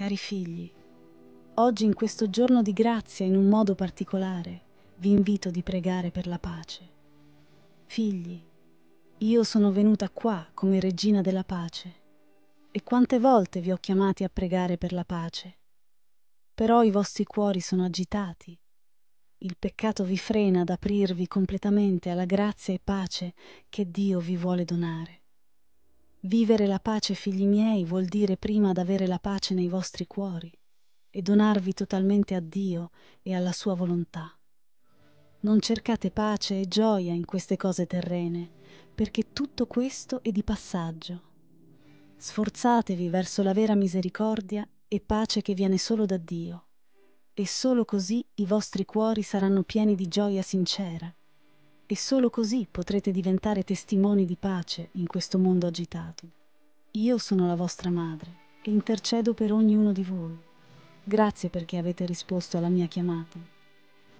Cari figli, oggi in questo giorno di grazia in un modo particolare vi invito di pregare per la pace. Figli, io sono venuta qua come regina della pace e quante volte vi ho chiamati a pregare per la pace. Però i vostri cuori sono agitati. Il peccato vi frena ad aprirvi completamente alla grazia e pace che Dio vi vuole donare. Vivere la pace, figli miei, vuol dire prima ad avere la pace nei vostri cuori e donarvi totalmente a Dio e alla sua volontà. Non cercate pace e gioia in queste cose terrene, perché tutto questo è di passaggio. Sforzatevi verso la vera misericordia e pace che viene solo da Dio, e solo così i vostri cuori saranno pieni di gioia sincera. E solo così potrete diventare testimoni di pace in questo mondo agitato. Io sono la vostra madre e intercedo per ognuno di voi. Grazie perché avete risposto alla mia chiamata.